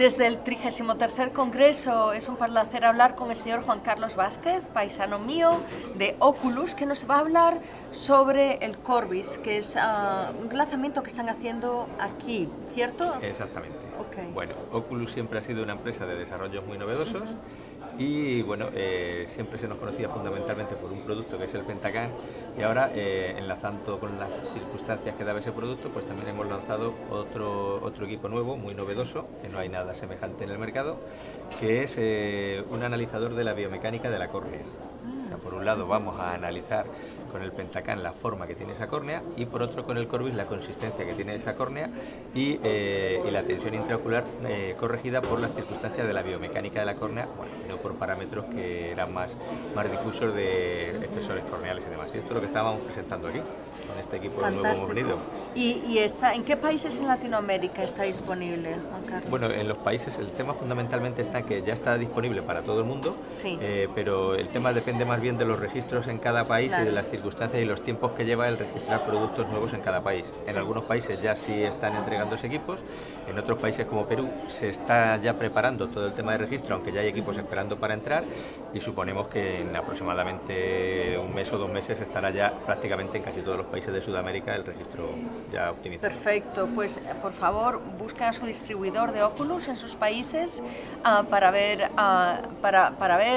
Desde el 33º Congreso es un placer hablar con el señor Juan Carlos Vázquez, paisano mío de Oculus, que nos va a hablar sobre el Corvis, que es un lanzamiento que están haciendo aquí, ¿cierto? Exactamente. Okay. Bueno, Oculus siempre ha sido una empresa de desarrollos muy novedosos. Y bueno, siempre se nos conocía fundamentalmente por un producto que es el Pentacam, y ahora enlazando con las circunstancias que daba ese producto, pues también hemos lanzado otro equipo nuevo, muy novedoso, que no hay nada semejante en el mercado, que es un analizador de la biomecánica de la córnea. O sea, por un lado vamos a analizar con el Pentacam la forma que tiene esa córnea y por otro con el Corvis la consistencia que tiene esa córnea y la tensión intraocular corregida por las circunstancias de la biomecánica de la córnea, bueno, no por parámetros que eran más difusos de espesores corneales y demás. Y esto es lo que estábamos presentando aquí, con este equipo nuevo que hemos venido. ¿Y está, en qué países en Latinoamérica está disponible, Juan Carlos? Bueno, en los países el tema fundamentalmente está que ya está disponible para todo el mundo, sí. Pero el tema depende más bien de los registros en cada país, claro, y de las circunstancias y los tiempos que lleva el registrar productos nuevos en cada país. En algunos países ya sí están entregándose equipos, en otros países como Perú se está ya preparando todo el tema de registro, aunque ya hay equipos esperando para entrar, y suponemos que en aproximadamente un mes o 2 meses estará ya prácticamente en casi todos los países de Sudamérica el registro ya optimizado. Perfecto, pues por favor busquen a su distribuidor de Oculus en sus países para ver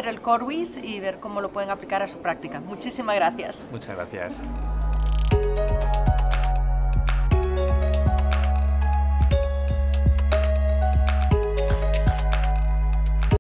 el Corvis y ver cómo lo pueden aplicar a su práctica. Muchísimas gracias. Muchas gracias.